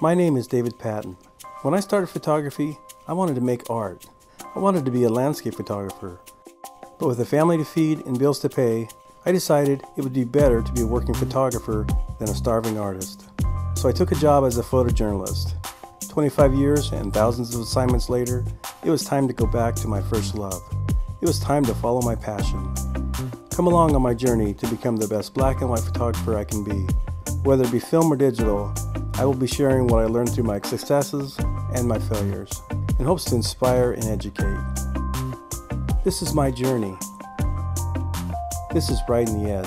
My name is David Patton. When I started photography, I wanted to make art. I wanted to be a landscape photographer. But with a family to feed and bills to pay, I decided it would be better to be a working photographer than a starving artist. So I took a job as a photojournalist. 25 years and thousands of assignments later, it was time to go back to my first love. It was time to follow my passion. Come along on my journey to become the best black and white photographer I can be. Whether it be film or digital, I will be sharing what I learned through my successes and my failures, in hopes to inspire and educate. This is my journey. This is Riding the Edge.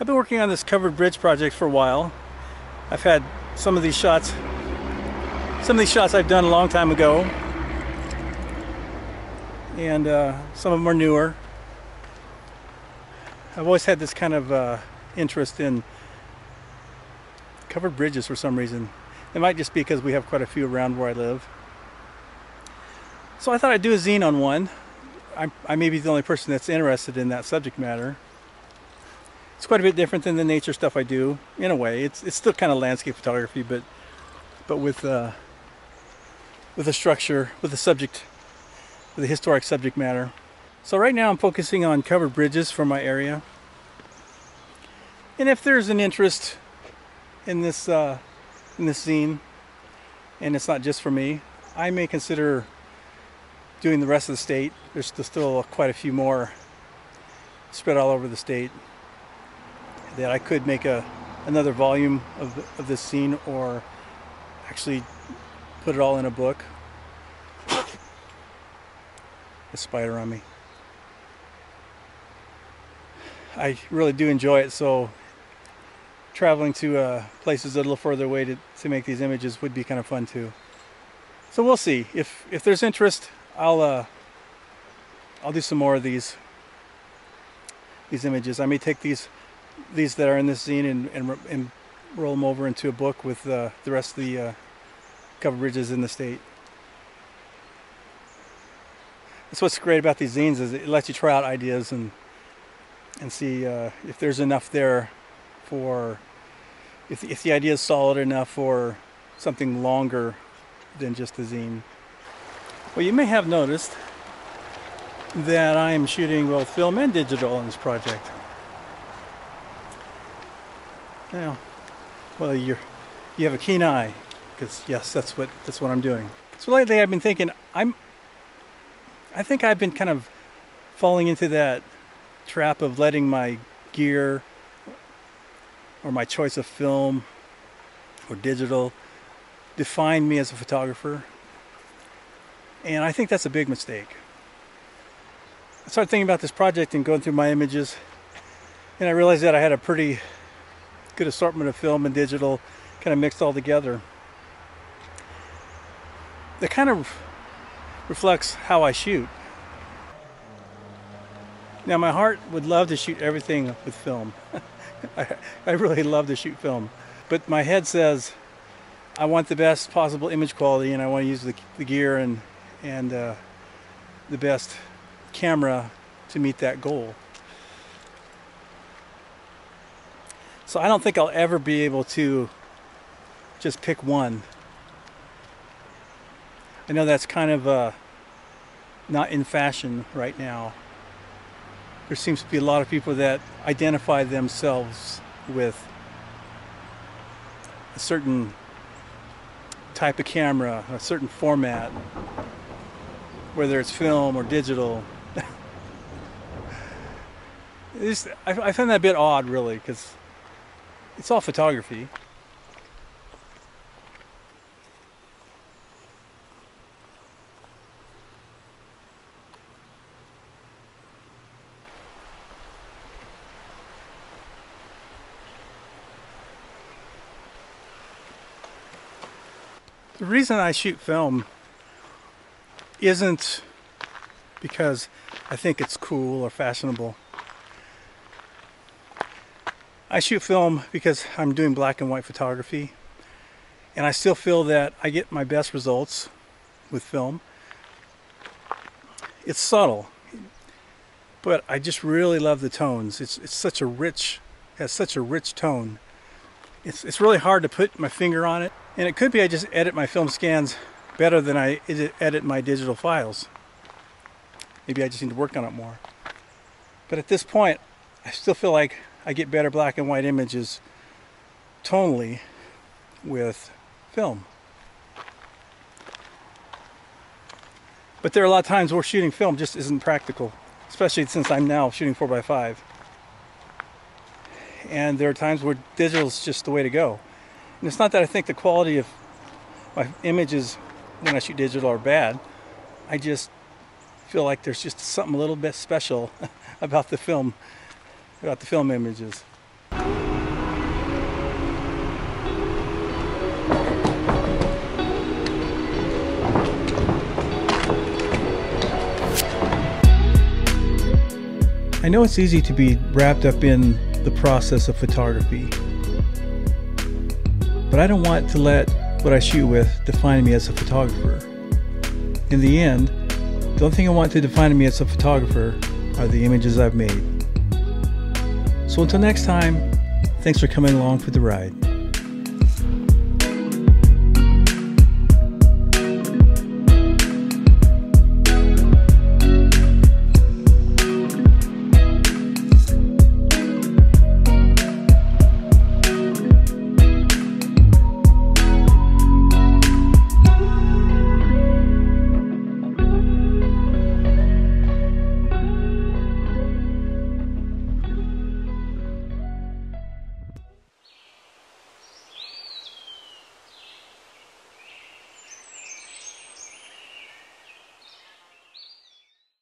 I've been working on this covered bridge project for a while. I've had some of these shots I've done a long time ago, and some of them are newer. I've always had this kind of interest in covered bridges for some reason. It might just be because we have quite a few around where I live. So I thought I'd do a zine on one. I may be the only person that's interested in that subject matter. It's quite a bit different than the nature stuff I do, in a way. It's still kind of landscape photography, but with a structure, with a subject, with a historic subject matter. So right now I'm focusing on covered bridges from my area. And if there's an interest in this zine, and it's not just for me, I may consider doing the rest of the state. There's still quite a few more spread all over the state that I could make another volume of this scene, or actually put it all in a book. A spider on me. I really do enjoy it, so traveling to places a little further away to make these images would be kind of fun too. So we'll see. If there's interest, I'll do some more of these images. I may take these that are in this zine and roll them over into a book with the rest of the covered bridges in the state. That's what's great about these zines, is it lets you try out ideas and see if there's enough there for, if the idea is solid enough for something longer than just a zine. Well, you may have noticed that I am shooting both film and digital in this project. Now, well, you have a keen eye, because yes, that's what I'm doing. So lately, I've been thinking I think I've been kind of falling into that trap of letting my gear or my choice of film or digital defined me as a photographer. And I think that's a big mistake. I started thinking about this project and going through my images, and I realized that I had a pretty good assortment of film and digital kind of mixed all together. That kind of reflects how I shoot. Now, my heart would love to shoot everything with film. I really love to shoot film, but my head says I want the best possible image quality, and I want to use the gear and the best camera to meet that goal. So I don't think I'll ever be able to just pick one. I know that's kind of not in fashion right now. There seems to be a lot of people that identify themselves with a certain type of camera, a certain format, whether it's film or digital. I find that a bit odd, really, because it's all photography. The reason I shoot film isn't because I think it's cool or fashionable. I shoot film because I'm doing black and white photography, and I still feel that I get my best results with film. It's subtle, but I just really love the tones. It's such a rich, has such a rich tone. It's really hard to put my finger on it. And it could be I just edit my film scans better than I edit my digital files. Maybe I just need to work on it more. But at this point, I still feel like I get better black and white images tonally with film. But there are a lot of times where shooting film just isn't practical, especially since I'm now shooting 4x5. And there are times where digital is just the way to go. And it's not that I think the quality of my images when I shoot digital are bad. I just feel like there's just something a little bit special about the film images. I know it's easy to be wrapped up in the process of photography, but I don't want to let what I shoot with define me as a photographer. In the end, the only thing I want to define me as a photographer are the images I've made. So until next time, thanks for coming along for the ride.